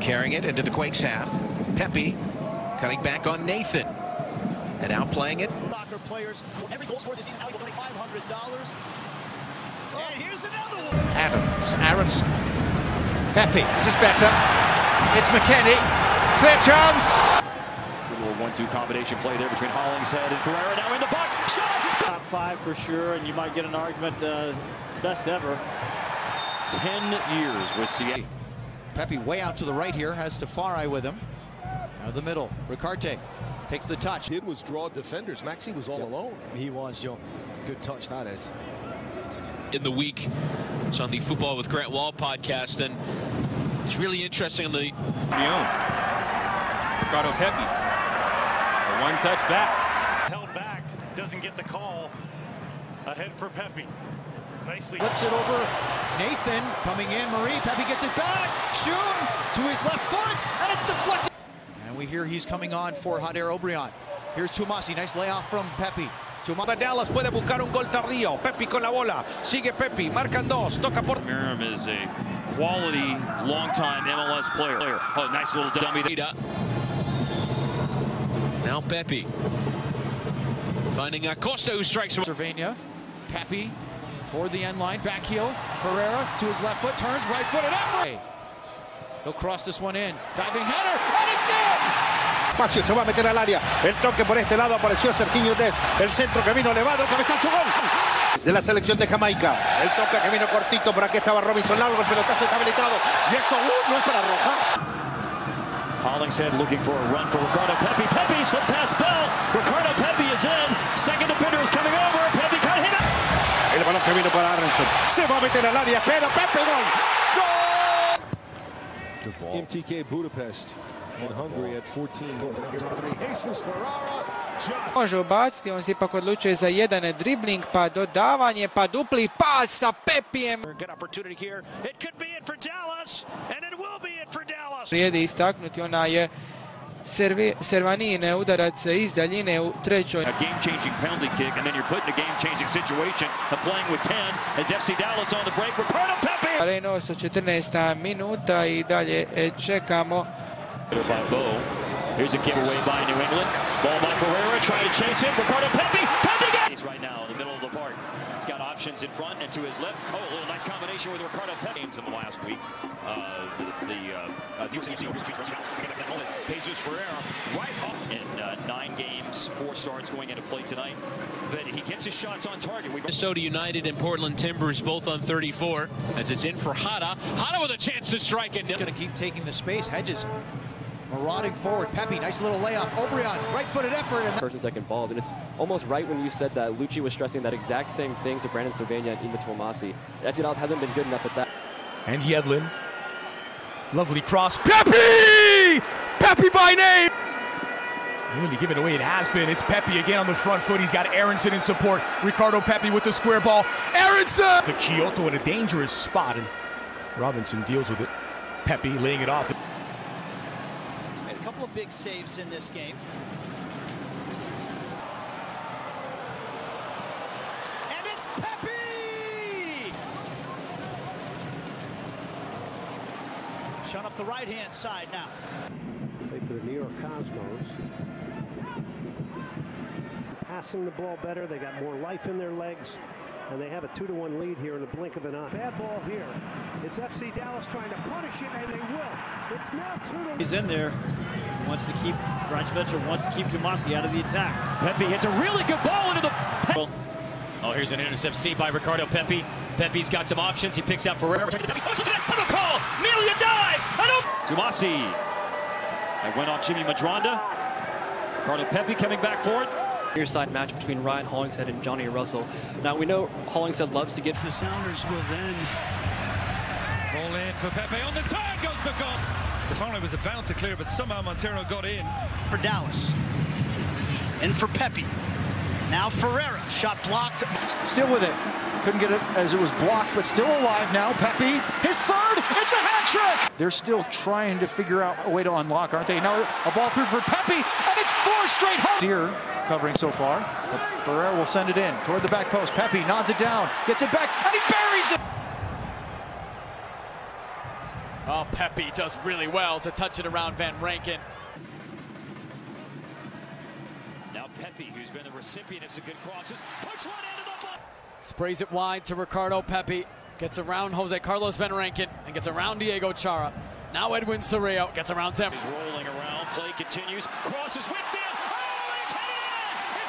Carrying it into the Quakes half. Pepi cutting back on Nathan. And outplaying it. Soccer players, every goal scored this season, will donate $500. And here's another one. Adams, Aronson, Pepi. Is this better? It's McKinney. Clear chance. Little 1-2 combination play there between Hollingshead and Ferreira. Now in the box. Shot. Top five for sure, and you might get an argument. Best ever. 10 years with CA. Pepi way out to the right here, has Tafari with him. Out of the middle, Ricarte takes the touch. It was draw defenders. Maxi was all alone. He was, Joe. Good touch that is. In the week, it's on the Football with Grant Wall podcast, and it's really interesting on the... Leon. Ricardo Pepi. A one-touch back. Held back, doesn't get the call. Ahead for Pepi. Nicely. Flips it over. Nathan coming in. Marie. Pepi gets it back. Shun to his left foot, and it's deflected. And we hear he's coming on for Hot Air Obrian. Here's Tumasi. Nice layoff from Pepi. Dallas puede buscar un gol tardío. Pepi con la bola. Sigue Pepi. Marcan dos. Toca por. Miriam is a quality, long-time MLS player. Oh, nice little dummy. Now Pepi finding Acosta, who strikes. Servania. Pepi toward the end line. Back heel. Ferreira to his left foot. Turns right foot. And he'll cross this one in. Diving header. And it's in. Espacio, se va a meter al área. El toque por este lado apareció Serguinho Des. El centro que vino elevado, cabezazo, gol. De la selección de Jamaica. El toque que vino cortito, por aquí estaba Robinson Laugo, el pelotazo está habilitado. Y esto no es para Rojas. Hollingshead looking for a run for Ricardo Pepi. Pepi slip past Bell. Ricardo Pepi is in. Second defender is coming over. Pepi cut hit up. El balón que vino para Aronson. Se va a meter al área, pero Pepi gol. Gol. MTK Budapest. In Hungary at 14 goals. Može ubaciti, on se ipak odlučuje za jedan dribling, pa dodavanje, pa dupli pas sa Pepijem. Vrijedi istaknuti, ona je Servanine, udarac iz daljine u trećoj. A game-changing penalty kick, and then you're put in a game-changing situation of playing with 10 as FC Dallas on the break. Ricardo Pepi! Areno su 14. minuta i dalje čekamo. By Bo. Here's a giveaway by New England. Ball by Ferreira, trying to chase him. Ricardo Pepi. Pepi gets. He's right now in the middle of the park. He's got options in front and to his left. Oh, a little nice combination with Ricardo Pepi. Games in the last week. Jesus Ferreira right off in 9 games, 4 starts going into play tonight. But he gets his shots on target. Minnesota United and Portland Timbers both on 34 as it's in for Hada. Hada with a chance to strike and going to keep taking the space. Hedges. Marauding forward, Pepi, nice little layoff. Obrian, right-footed effort. And first and second balls, and it's almost right when you said that Lucci was stressing that exact same thing to Brandon Sylvania and Ima Tomasi. FC Dallas hasn't been good enough at that. And Yevlin, lovely cross. Pepi! Pepi by name! Really giving away it has been. It's Pepi again on the front foot. He's got Aronson in support. Ricardo Pepi with the square ball. Aronson! To Kyoto in a dangerous spot, and Robinson deals with it. Pepi laying it off. A couple of big saves in this game. And it's Pepi! Shun up the right-hand side now. Play for the New York Cosmos. Passing the ball better, they got more life in their legs, and they have a 2-1 lead here in the blink of an eye. Bad ball here. It's FC Dallas trying to punish it, and they will. It's now 2-1. He's in there. Wants to keep Tumasi out of the attack. Pepi hits a really good ball into the... Oh, here's an intercept Steve by Ricardo Pepi. Pepi's got some options. He picks out Ferreira. Call! Miriam dies! Tumasi. That went off Jimmy Madronda. Ricardo Pepi coming back for it. Near side match between Ryan Hollingshead and Johnny Russell. Now we know Hollingshead loves to get the Sounders will then roll in for Pepi on the turn goes for goal. The final was about to clear, but somehow Montero got in for Dallas and for Pepi. Now Ferreira shot blocked, still with it. Couldn't get it as it was blocked, but still alive now. Pepi, his third, it's a hat trick. They're still trying to figure out a way to unlock, aren't they? Now a ball through for Pepi, and it's 4 straight home. Deer covering so far, but Ferreira will send it in toward the back post. Pepi nods it down, gets it back, and he buries it. Oh, Pepi does really well to touch it around Van Rankin. Now Pepi, who's been the recipient of some good crosses, puts one into the ball. Sprays it wide to Ricardo Pepi. Gets around Jose Carlos Van Rankin and gets around Diego Chara. Now Edwin Cerrillo gets around him. He's rolling around. Play continues. Crosses whipped in.